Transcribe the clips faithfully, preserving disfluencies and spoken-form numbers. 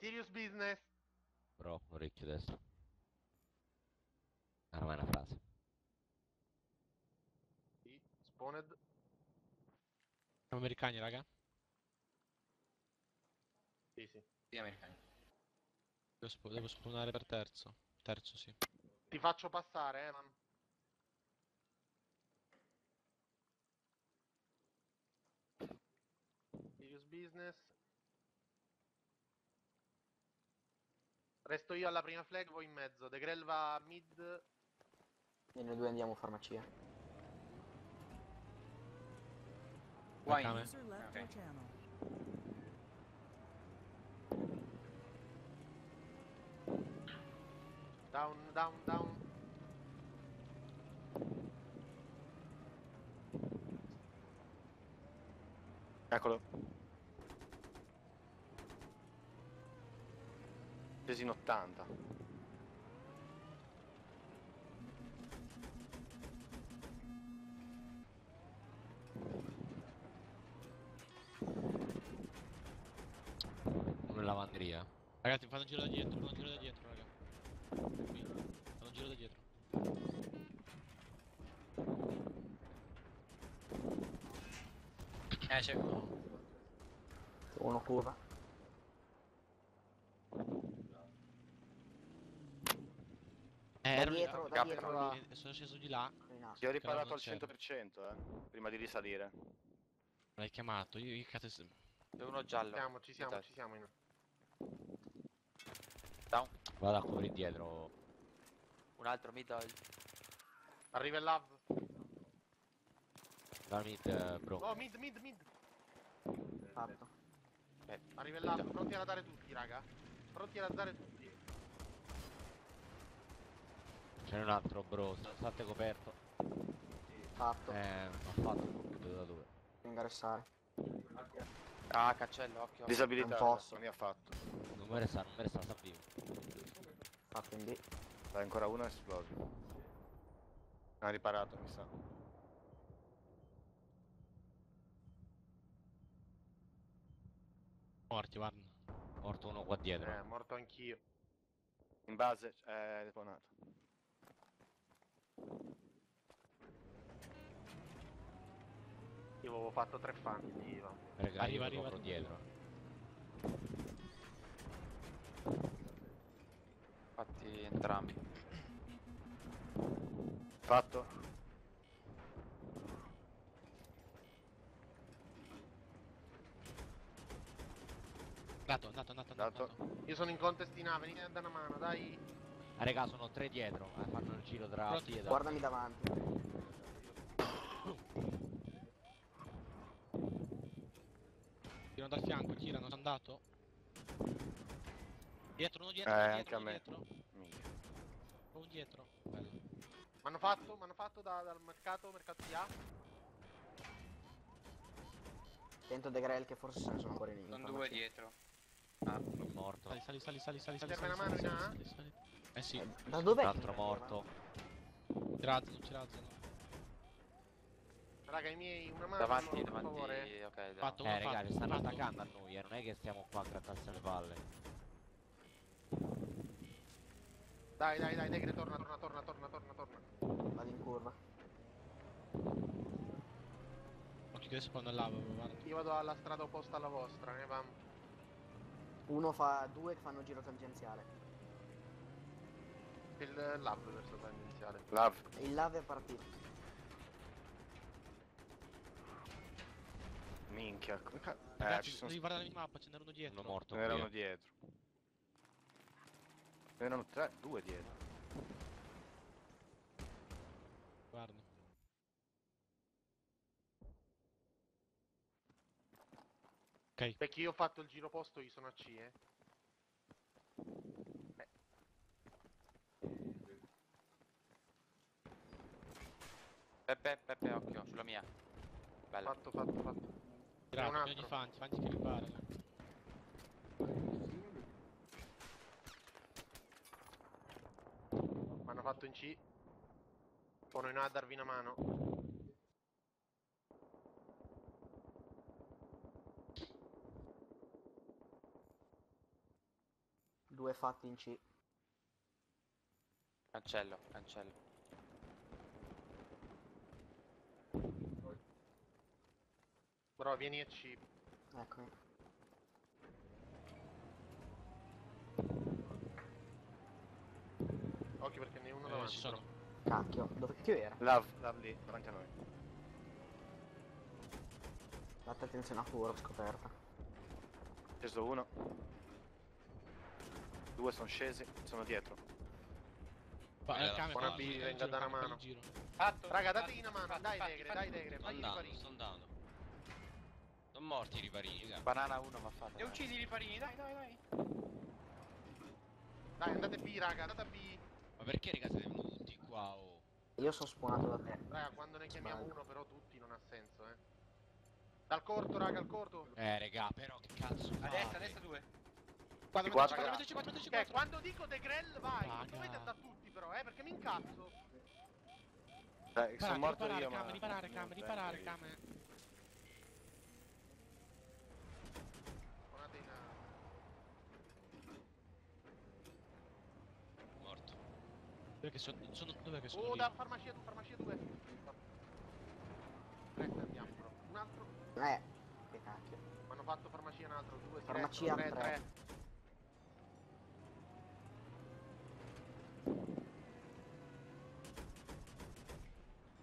Serious business. Bro, orecchio destro. Ormai è una frase. Sì, spawned. Siamo americani, raga? Sì, sì. Sì, americani. Devo, sp devo spawnare per terzo. Terzo, sì. Ti faccio passare, eh, man. Serious business. Resto io alla prima flag, voi in mezzo. De Grell va mid. E noi due andiamo farmacia. Why? Okay. Down, down, down. Eccolo. Presi in ottanta. Una lavanderia. Ragazzi, fanno un giro da dietro, fanno un giro da dietro, raga. Fanno un giro da dietro. Eh, c'è uno. Uno curva. Eh, da ero dietro, lì, da dietro la... sono sceso di là. Ti ho riparato al cento per cento, eh, prima di risalire. Me l'hai chiamato, io, io cazzo. C'è uno giallo. Ci siamo, ci siamo, Itali. ci siamo. In... Down. Vado a coprire dietro. Un altro mid. Arriva il lav. La mid, uh, bro. No, mid, mid, mid. Fatto. Beh, arriva là, pronti a radare tutti, raga. Pronti a radare tutti. C'è un altro, bro. State coperto. Fatto. Eh, ho fatto il computer da dove. Ingressare. Ah, caccello, occhio. Disabilità. Non posso. Non mi ha fatto. Non mi resta, non mi resta, sta vivo. Fatto in B. Dai, ancora uno e esplode. Ha riparato, mi sa. Morti, guarda. Morto uno qua dietro. Eh, morto anch'io. In base, eh, deponato. Io avevo fatto tre fan di Iva. Arriva, arriva dietro. Fatti entrambi. Fatto. Andato, andato, andato, andato, andato. Io sono in contestina, venite a dare una mano, dai. Ah, raga, sono tre dietro, eh, fanno il giro tra Pronti, dietro. Guardami davanti. Tirano dal fianco, tirano, sono andato. Dietro, uno dietro, eh, uno anche dietro, a me. Dietro. Mica. Uno dietro. Bello. M'hanno fatto, m'hanno fatto da, dal mercato, mercato di A. Dentro De Grell che forse sono ancora in lì. Sono due dietro. Ah, sono morto. Sali, sali, sali, sali, sali, sali, sali, sali, sali, sali, sali. Eh sì. Da dov'è? L'altro morto. Ci razzano, ci razzano. Raga, i miei, una mano. Davanti, davanti, ok, davanti. Eh raga, ci stanno attaccando a noi, non è che stiamo qua a grattarsi le palle. Dai, dai, dai, Negre, torna, torna, torna, torna, torna, torna. Vado in curva. Occhio che spawn là, guarda. Io vado alla strada opposta alla vostra, ne vamo. Uno fa due che fanno giro tangenziale. Il lav verso tangenziale. Lav. Il lav è partito. Minchia. Eh, ragazzi, ci sono... devi guardare la mappa, ce n'era uno dietro. Uno morto. Ce n'era uno dietro. Ne erano tre, due dietro. Guarda. Okay. Perché io ho fatto il giro posto, io sono a C, eh. Beh. Peppe, Peppe, occhio, sulla mia. Bello. Fatto, fatto, fatto. Grazie, un altro. Di fanti, fanti che ripare. Mi hanno fatto in C. Sono in A a darvi una mano. due fatti in C. Cancello, cancello. Bro, vieni a C. Eccomi. Occhio perché ne è uno eh, davanti. Ci sono. Cacchio, dove che era? Love, love lì, davanti a noi. Date attenzione a furo, scoperta. Sceso uno. Due sono scesi, sono dietro. Buona B, venga da una mano. Fatto, raga, dategli una mano, dai Negre, dai Negre, fatti i riparini. Sono down. Sono morti i riparini, raga. Banana uno ma fate. E uccidi i riparini, dai, dai, dai. Dai, andate B, raga, andate B. Ma perché, raga, siete venuti qua, oh? Io sono spawnato da te. Raga, quando ne chiamiamo uno però tutti non ha senso, eh. Dal corto, raga, al corto. Eh, raga, però che cazzo fate? A destra, a destra due. Quando, quattro, quattro, quattro, quattro, quattro, quattro. Quando dico De Grell vai, dovete andare tutti però, eh, perché mi incazzo. Dai, riparate, sono morto riparare, io, cam, ma... Riparare, cam, riparare, cam. Buonate in... Morto. Dove che sono, sono... Dove che sono oh, io? Da farmacia due, farmacia due. Resta, andiamo, però. Un altro... Eh, che cacchio. Mi hanno fatto farmacia un altro, due, farmacia tre, tre. tre.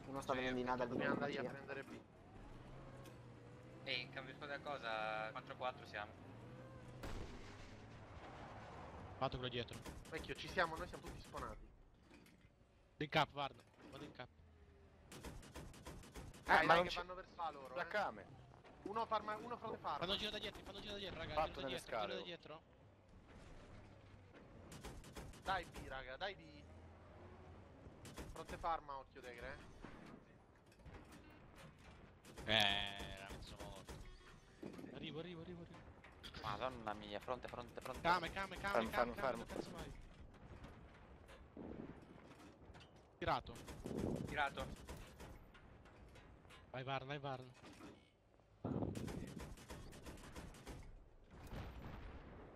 Non sta venendo in nada di me. Andai a prendere B. E in cambio di cosa? quattro quattro siamo. Fatto quello dietro. Vecchio, ci siamo, noi siamo tutti sponati. Del cap, guarda. Vado in cap. Eh, eh ma non che vanno verso la loro. La came. Eh. Uno farma, uno fa le farma. Fanno giro da dietro, fanno giro da dietro, raga. Fatto da dietro, giro da dietro. Dai B, raga, dai B. Fronte farma, occhio Degre, eh. Eh, la mezzo morto. Arrivo, arrivo, arrivo, arrivo. Madonna mia, fronte, fronte, fronte. Came, came, came, came, came, cazzo vai. Tirato. Tirato. Vai Varn, vai Varn.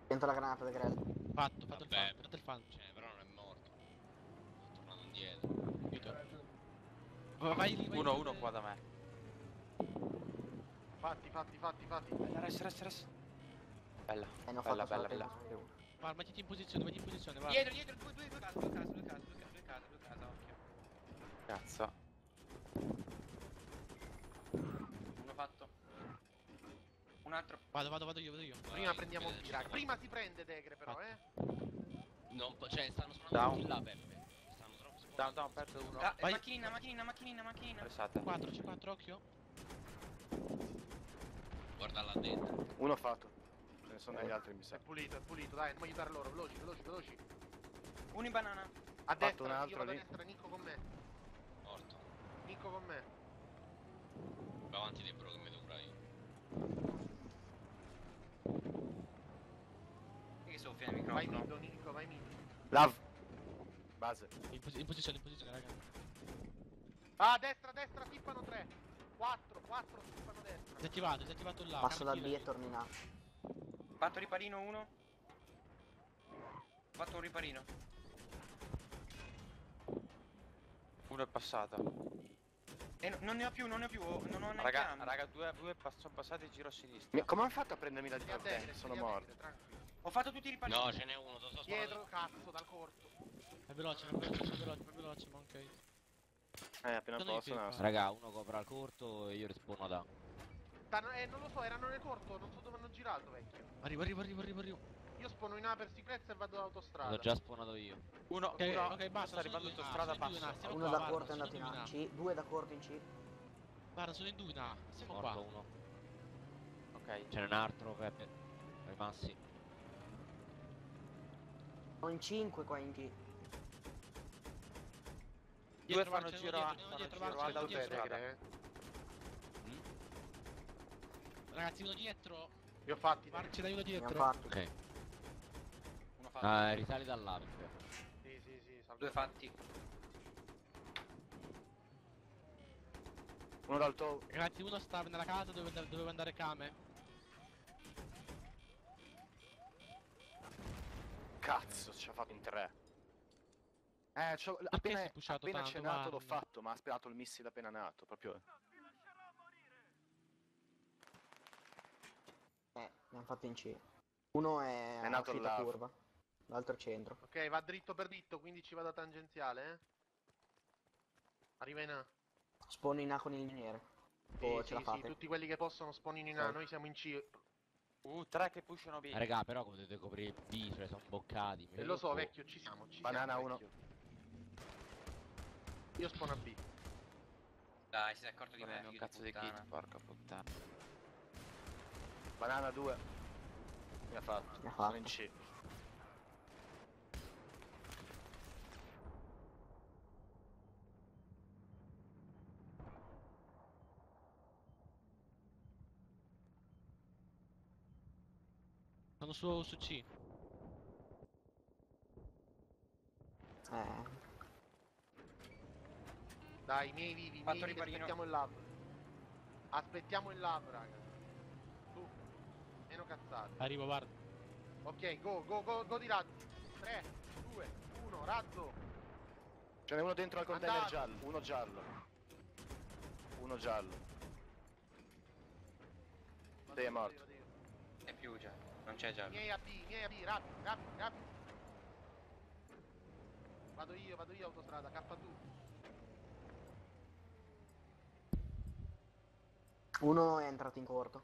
Dentro la granata, Degre. Fatto, fatto il fan, fatto il fan. Cioè, però non è morto. Sto tornando indietro. Vai, vai, vai. Uno, uno qua da me. Fatti, fatti, fatti, fatti. Bella, res, res, res. Bella, eh, no, bella, bella, bella. Guarda, mettiti in posizione, mettiti in posizione, guarda. Dietro, dietro, due, due, due case, due case, due case, due case, due case, occhio. Cazzo. Uno fatto. Un altro. Vado, vado, vado io, vado io. Prima vai, prendiamo qui, raga. Prima si prende Degre però, fatto. eh. Non, cioè, stanno sparando tutti là, Peppe. Stanno troppo sparando. Down, down, perso uno. Ah, vai. Macchinina, macchinina, macchinina, macchinina. quattro, c'è quattro, occhio. Guarda là dentro. Uno fatto. Ce ne sono degli altri mi sa. È pulito, è pulito, dai, andiamo a aiutare loro, veloci, veloci, veloci. Uno in banana. A destra, un altro io vado lì. A destra, Nico con me. Morto. Nico con me. Va avanti libero che mi dovrà io. Che sono fine microfono. Vai Nico, Nico, vai Nico. Love. Base. In, pos in posizione, in posizione, raga. Ah, destra, destra, tippano tre. quattro, quattro, si fanno destra. Disattivato, disattivato là. Passo da B e torno in A. Fatto riparino uno. Fatto un riparino. Uno è passato. E no, non ne ho più, non ne ho più, oh, non ho neanche raga, raga, due, due sono passati e giro a sinistra. Mi, come hanno fatto a prendermi da dietro? Te, sono morto. Ho fatto tutti i riparini. No, ce n'è uno, lo so. Dietro, cazzo, dal corto. È veloce, è veloce, è veloce, è veloce, ma ok. Eh, appena posso no. Raga, uno copra al corto e io rispondo da. Eh, non lo so, erano nel corto, non so dove hanno girato, vecchio. Arrivo, arrivo, arrivo, arrivo, arrivo. Io spawno in A per sicurezza e vado all'autostrada. L'ho già spawnato io. Uno, ok, uno, ok, basta, arrivando all'autostrada, passa. Uno da corto è andato in A, C, due da corto in C. Guarda, sono in due in A, siamo qua. Uno. Ok, c'è un altro, Peppe. Rimasti. Ho in cinque qua in G. Due fanno giro a, fanno giro a Degre. Ragazzi, uno dietro. Li ho fatti. Marci dai uno dietro. Ok. Uno fatto. Ah, risali dall'altro. Sì, sì, sì. Due fatti. Uno dal tow. Ragazzi, uno sta nella casa dove dovevo andare Kame. Cazzo, ci ha fatto in tre. Eh, appena è, appena c'è nato l'ho fatto, ma ha sperato il missile appena nato, proprio. Eh, ne hanno fatto in C. Uno è, è nato alla curva, l'altro centro. Ok, va dritto per dritto, quindi ci va da tangenziale, eh. Arriva in A. Spawno in A con il miniere. Oh, sì, ce sì, la fate. Sì, tutti quelli che possono spawnino in A, sì. Noi siamo in C. Uh, tre che pushano B. Raga, però come dovete coprire B, cioè sono boccati. E lo so, po'. Vecchio, ci siamo, ci Banana siamo. Banana uno. Io spawno a B. Dai, si è accorto di me, mio cazzo di kit, porca puttana. Banana due. Mi ha fatto. Mi ha fatto. Sono in C. Sono su, su C. Eh. Dai, i miei vivi, i miei vivi, aspettiamo il lab. Aspettiamo il lab, raga. Tu, meno cazzate. Arrivo, guarda. Ok, go, go, go, go di razzo. tre, due, uno, razzo. Ce n'è uno dentro al container. Andate. Giallo, uno giallo. Uno giallo. Sei morto. È più già. Non c'è già. Miei A B, miei A B, rapido, rapido, rapido. Vado io, vado io autostrada, K due. Uno è entrato in corto.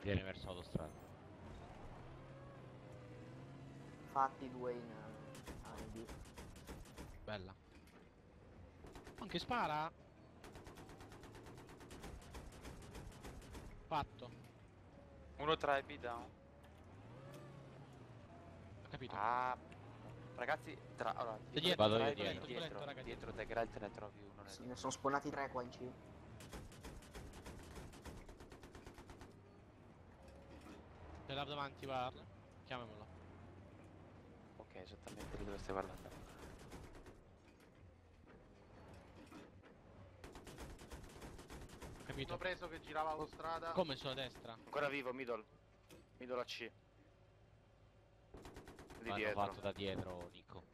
Viene verso autostrada. Fatti due in A e B. Bella. Anche spara. Fatto. Uno tra e B down. Ho capito. Ah, ragazzi, tra... Allora, dietro, vado io dietro, dietro, dietro, dietro te Grelt ne trovi uno. Sì, ne sono spawnati tre qua in C. C'è là davanti, guarda. Chiamamolo. Ok, esattamente di dove stai parlando. Capito. Ho preso che girava autostrada. Come sulla destra? Ancora vivo, middle. Middle a C. Di dietro. Fatto da dietro, Nico.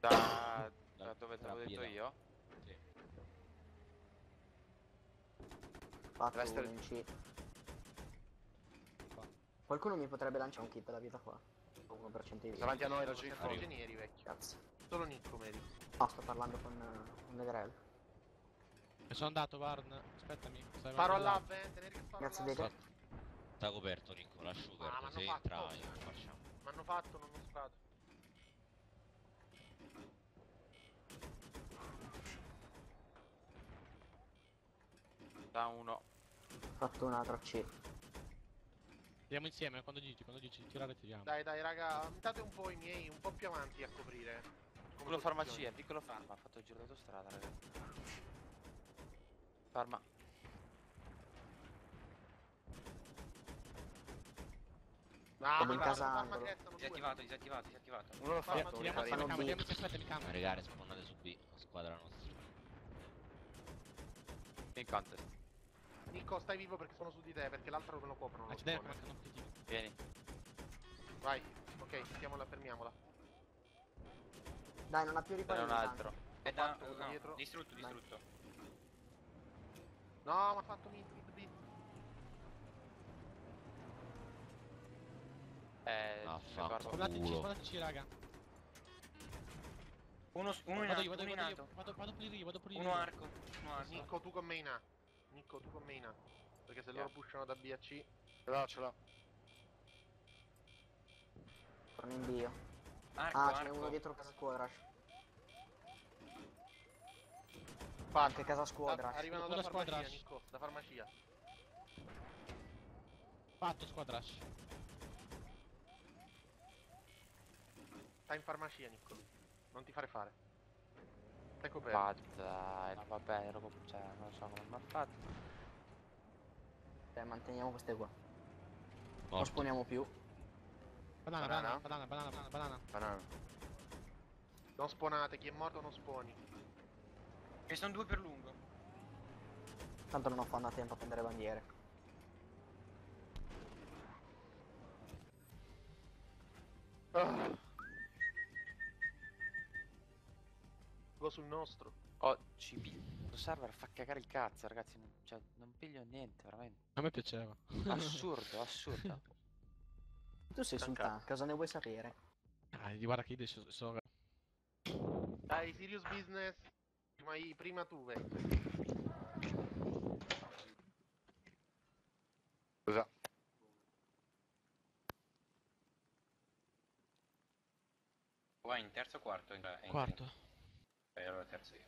Da, da, da dove te l'ho detto io? Sì. Fatto in C. Qua. Qualcuno mi potrebbe lanciare un kit della vita qua. uno per cento di vita. Davanti a noi raggiungi i ingegneri, vecchio. Cazzo. Solo Nico, vedi. No, sto parlando con, con Negrel. Sono andato, Varn, aspettami. Sparo all'hub, eh, tenere che sparo. Grazie, Diego. Sta coperto, Nico, lasciu per ah, se entra, io lo facciamo. M'hanno fatto, non ho sparato. Da uno. Fatto un'altra C. Andiamo insieme, quando dici, quando dici tirare tiriamo. Dai, dai, raga, andate un po' i miei, un po' più avanti a coprire. Piccolo farmacia, piccolo farma, ha fatto il giro d'autostrada, raga. Farma. No, no, in casa no, disattivato, disattivato, disattivato. Uno l'ho fatto, fatto tiriamo la camera, vediamo se aspetta il camera. Regare, spawnate su B, la squadra nostra. In contest. Nico, stai vivo perché sono su di te, perché l'altro me lo coprono. Accedere, ma non ti tiro. Vieni. Vai, ok, mettiamola, fermiamola. Dai, non ha più riparare. C'è un altro. È da dietro. Distrutto, distrutto. Dai. No, mi ha fatto mid, mid, mid. Eh, sponateci, sponateci, raga. Uno, uno in alto, uno in alto. Vado pure lì, vado pure lì. Uno arco, uno arco. Nico, tu con me in A. Nico, tu con me in A. Perché se yeah. loro pushano da B a C... Ce l'ho, ce l'ho. Torno in B. Arco, ah, ce n'è uno dietro casa squadra. Anche casa squadra. Ah, arrivano da farmacia, Nico, da farmacia. Fatto squadra. Sta in farmacia, Nico. Non ti fare fare. Stai coperto. Ma dai, no, vabbè, ero cioè, non so come mi ha fatto. Beh, manteniamo queste qua. Morto. Non sponiamo più. Banana, banana, banana, banana, banana, banana. Banana. Non sponate, chi è morto non sponi. E sono due per lungo. Tanto non ho fatto a tempo a prendere bandiere. Ah. Go sul nostro. Oh, C B. Questo server fa cagare il cazzo, ragazzi. Non, cioè, non piglio niente, veramente. A me piaceva. Assurdo, assurdo. Tu sei sul tank, cosa ne vuoi sapere? Ah, guarda che idee sono. Dai, serious business. Ma prima tu, vecchio. Cosa? Vai in terzo o quarto? In quarto. In... E allora terzo io.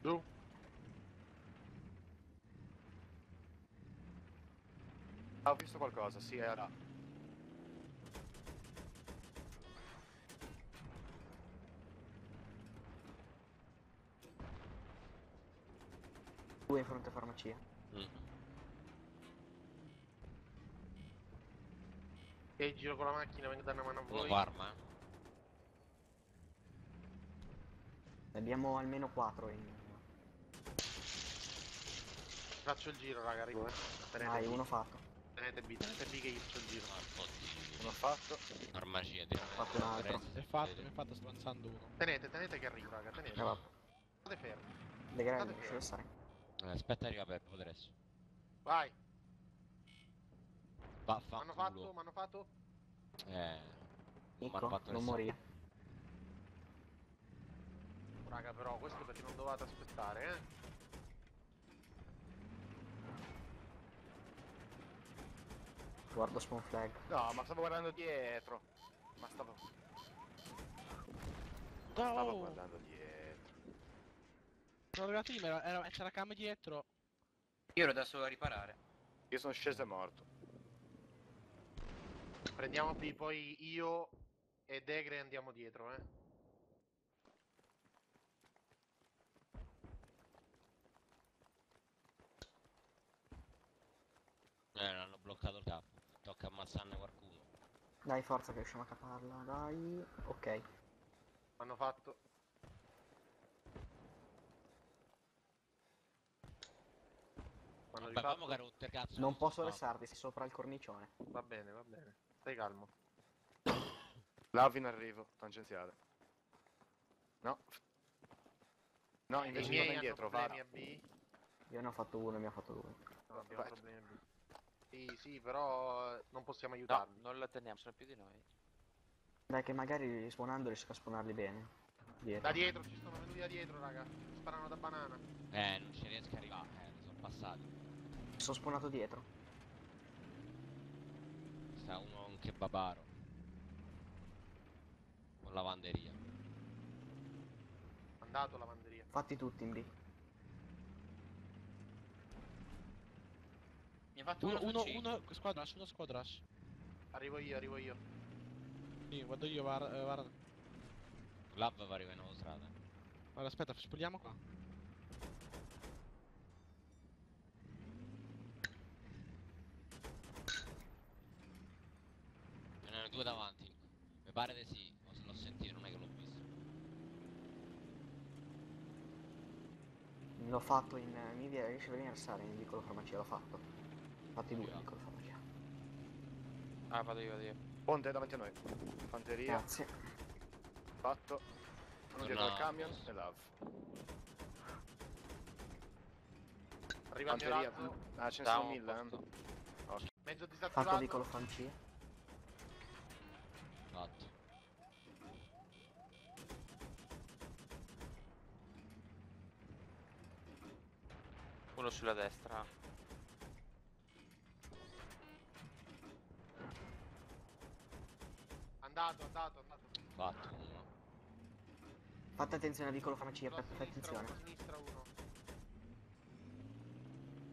Giù. Ah, ho visto qualcosa, sì, era. Due in fronte a farmacia. Mm. E giro con la macchina, vengo a dare una mano a voi. Lo farma, eh. Abbiamo almeno quattro in. Faccio il giro, raga, arrivo, eh. Dai, uno fatto. Tenete B, tenete B che io faccio il giro. Uno fatto. Farmacia, devo fatto un altro. È fatto, mi è fatto spazzando uno. Tenete, tenete che arrivo, raga, tenete. No. State fermi. Le grandi, ci deve stare. Aspetta, arriva Peppo adesso. Vai. Va, fa. M'hanno fatto, m'hanno fatto. Eh. Ecco, fatto non morire. Raga, però questo perché non dovete aspettare, eh. Guardo spawn flag. No, ma stavo guardando dietro. Ma stavo... Ma no. Stavo guardando dietro. Sono arrivato io, c'era Cam dietro. Io ero da solo a riparare. Io sono sceso e morto. Prendiamo P, poi io e Degre andiamo dietro, eh. Eh, non hanno bloccato il capo. Tocca ammazzarne qualcuno. Dai, forza che riusciamo a caparla, dai. Ok. Hanno fatto. Vabbè, rifatto... che rotte, cazzo. Non posso restarti, sei sopra il cornicione. Va bene, va bene. Stai calmo. Lava in arrivo, tangenziale. No. No, invece vado indietro, va. Io ne ho fatto uno e mi ha fatto due. No, abbiamo problemi a B. Sì, sì, però non possiamo aiutarli. No, non la teniamo, sono più di noi. Dai, che magari risponando riesco a spawnarli bene. Dietro. Da dietro, ci sono venuti da dietro, raga. Sparano da banana. Eh, non ci riesco a arrivare, eh, sono passati. Sono spawnato dietro. Sta uno anche babaro. Con lavanderia. Andato lavanderia. Fatti tutti in B. Mi ha fatto uno, uno, uno squadrash, uno squadrash. Arrivo io, arrivo io. Sì, vado io, guarda. Var... Lab va arrivando la strada. Allora, aspetta, spogliamo qua. Ce n'erano due davanti. Mi pare di sì, o se l'ho sentito, non è che l'ho visto. L'ho fatto in... mi riesce a venire a stare in piccolo farmacia, l'ho fatto. Fatti due, amico, lo faccio. Ah, vado io, vado io. Ponte davanti a noi. Fanteria. Grazie. Fatto. Sono dietro al camion e lav. Arriva il mio. Ah, ce ne sono mille. Mezzo disattivato. Fatto piccolo fanci. Fatto. Uno sulla destra. Andato, andato, andato. Fatto uno. Fate attenzione a vicolo farmacia, fate attenzione. Uno, sinistra, uno.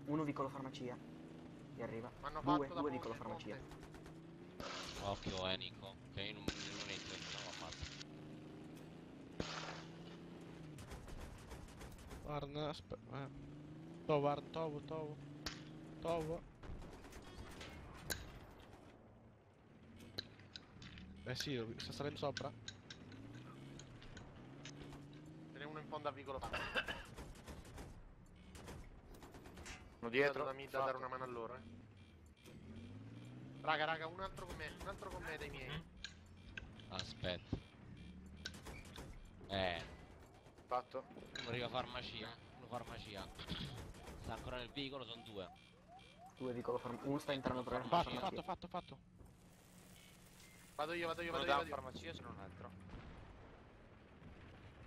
Uno vicolo farmacia. Mi arriva. Due, due vicolo farmacia. Oh, occhio, eh, Nico, che io non, non entro, se no ammazzo. Guarda, aspetta, eh. Tovo, guarda, tovo, tovo. Tovo. Eh sì, sta salendo sopra. Ce n'è uno in fondo a vicolo. Uno dietro, da mid a dare una mano a loro, eh. Raga, raga, un altro con me, un altro con me dei miei. Aspetta. Eh. Fatto. Arriva farmacia, uno farmacia. Sta ancora nel vicolo, sono due. Due vicolo, uno sta entrando per la farmacia. Fatto, fatto, fatto. Vado io, vado io, vado io. Vado io. Farmacia, sono un altro.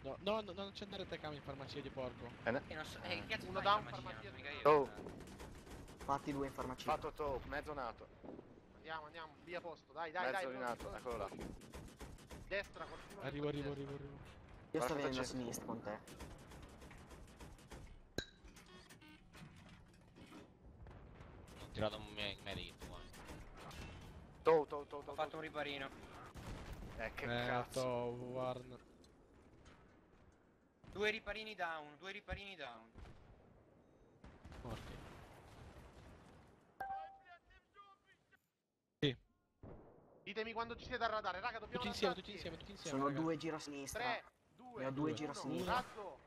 No, no, no, non c'è andare te cami in farmacia di porco. Eh, no. Eh, che cazzo uno da un farmacia, mica io. Oh. Fatti due in farmacia. Fatto top, mezzo nato. Andiamo, andiamo, via posto, dai, dai, mezzo dai. Rinato, eccolo là. Destra, qualcuno. Arrivo, arrivo, arrivo, arrivo. Io sto venendo a sinistra con te. Ho tirato un medikit qua. Tow, tow, tow, tow. Ho fatto un riparino. Eh, che eh, cazzo. Tow, guarda. Due riparini down, due riparini down. Porca. Ditemi quando ci siete a radare, raga, dobbiamo tutti insieme, tutti insieme, tutti insieme. Sono raga. Due giro a sinistra. tre, due, ne ho due giro a sinistra. Cazzo.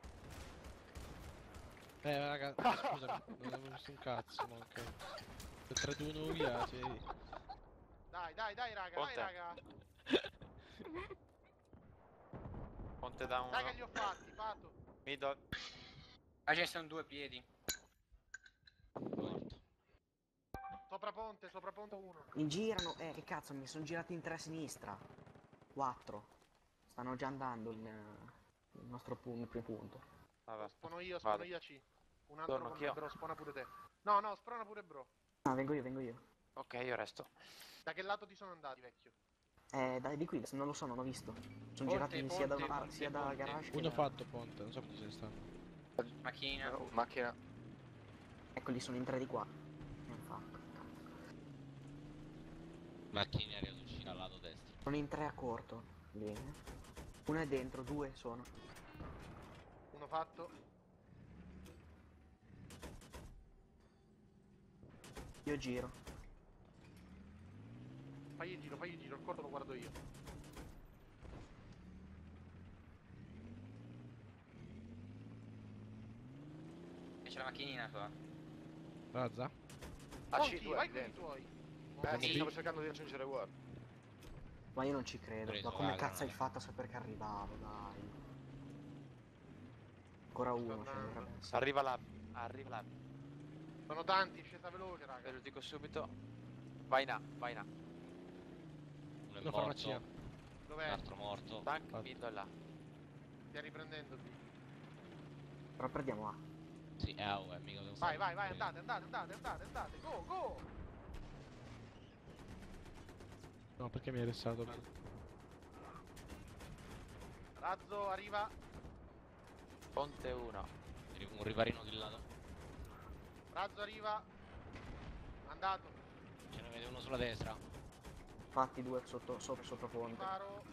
Eh, raga, scusami, non avevo visto un cazzo, manca. Se tre due uno via, si vedi. Dai, dai, dai, raga, Ponte. Dai, raga. Ponte da uno. Raga, li ho fatti, fatto. Mi do. Ah, ci sono due piedi. Sopra ponte, sopra ponte uno. Mi girano, eh che cazzo, mi sono girati in tre a sinistra. Quattro. Stanno già andando il, il nostro punto, il primo punto. Vabbè. Spono io, spono Vado. io a C. Un altro Torno, con me, bro, spona pure te. No, no, spona pure bro. No, vengo io, vengo io. Ok, io resto. Da che lato ti sono andati, vecchio? Eh, dai, di qui, non lo so, non l'ho visto. Sono ponte, girati ponte, sia da, ponte, sia ponte, da ponte. garage. Uno che fatto ponte, non so cosa ci stanno. Macchina. No, macchina. Eccoli, sono in tre di qua. Non fatto. Macchina riuscita al lato destro. Sono in tre a corto. Bene. Uno è dentro, due sono. Uno fatto. Io giro. Fai il giro, fai il giro, il corto lo guardo io. E c'è la macchinina qua. Razza? Ponti, vai con i tuoi. Eh sì, stavo cercando di raggiungere War. Ma io non ci credo, preso, ma come raga, cazzo hai fatto a sapere che arrivavo, dai. Ancora uno, cioè, arriva là, arriva là. Sono tanti, scesa veloce, raga. Ve lo dico subito. Vai là, vai là. Uno è no, morto. Dov'è? Un altro morto. Tank, Bildo è là. Stai riprendendo qui. Però perdiamo A. Sì, è A, è mica devo Vai, vai, vai, andate, andate, andate, andate, andate, go, go! No, perché mi hai restato? Razzo, arriva! Ponte uno. Un riparino di lato. Razzo, arriva! Andato! Ce ne vede uno sulla destra. Fatti due sotto, sopra, sopra ponte. Riparo.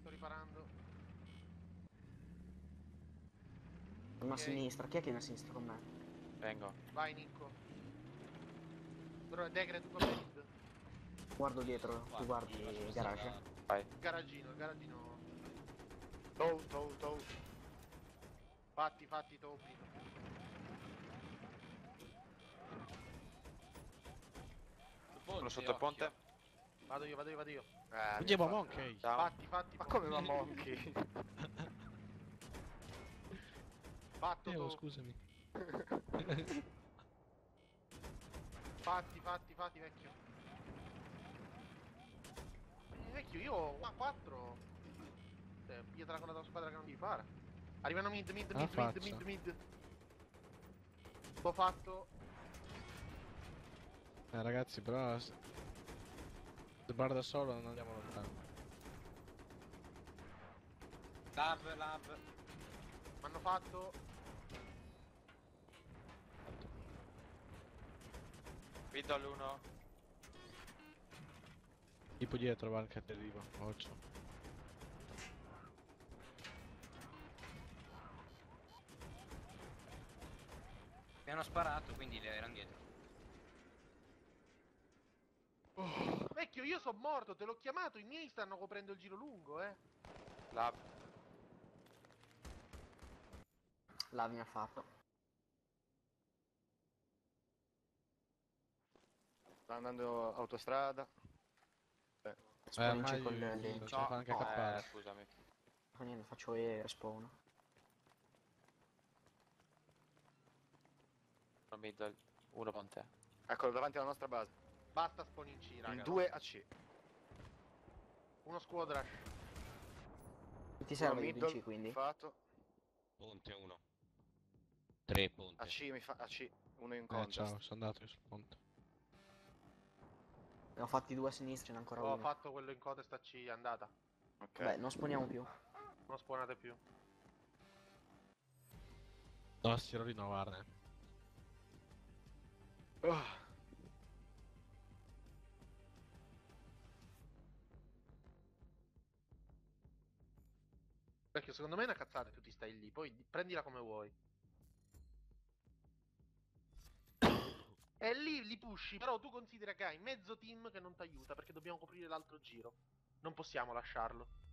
Sto riparando. Una okay. sinistra, chi è che è una sinistra con me? Vengo. Vai, Nico. Però Degre, tu come mid? Guardo dietro, tu guardi il garage. Vai. Garagino, il garagino. Tow, tow, tow. Fatti, fatti, tow. Sono sotto il ponte. Vado io, vado io, vado io. Eh, andiamo a Monkey. Fatti, fatti. Ma come va Monkey? Fatto, eh, oh, scusami. Fatti, fatti, fatti, vecchio. Vecchio, io ho quattro. Cioè, pietra con la tua squadra che non devi fare. Arrivano mid, mid, mid, ah, mid, mid, mid, mid. L'ho fatto. Eh ragazzi, però se bar da solo non andiamo lontano. Lab, lab. M'hanno fatto. Vedo all'uno. Tipo dietro va anche a deriva, occhio. Mi hanno sparato, quindi erano dietro. Oh. Vecchio, io sono morto, te l'ho chiamato, i miei stanno coprendo il giro lungo, eh. Lav. Lav mi ha fatto. Sta andando autostrada. Beh, spawn eh, con le lenti. No, fa anche no, eh, scusami. Ma niente, faccio E spawn. Uno con te. Eccolo davanti alla nostra base. Basta spawn in C, raga. Il due a C. Uno squadra. Ti serve il C quindi? Fatto. Ponte uno. Tre ponte. A C mi fa. A C. Uno in contest. Eh, ciao, sono andato io sul ponte. Ne ho fatti due a sinistra, ne ancora oh, uno. Ho fatto quello in contest a C, è andata. Ok. Beh, non spawniamo più. Non spawnate più. No, si era rinnovarne. Oh. Perché secondo me è una cazzata che tu ti stai lì, poi prendila come vuoi. E lì li pushi, però tu considera che hai mezzo team che non ti aiuta perché dobbiamo coprire l'altro giro. Non possiamo lasciarlo.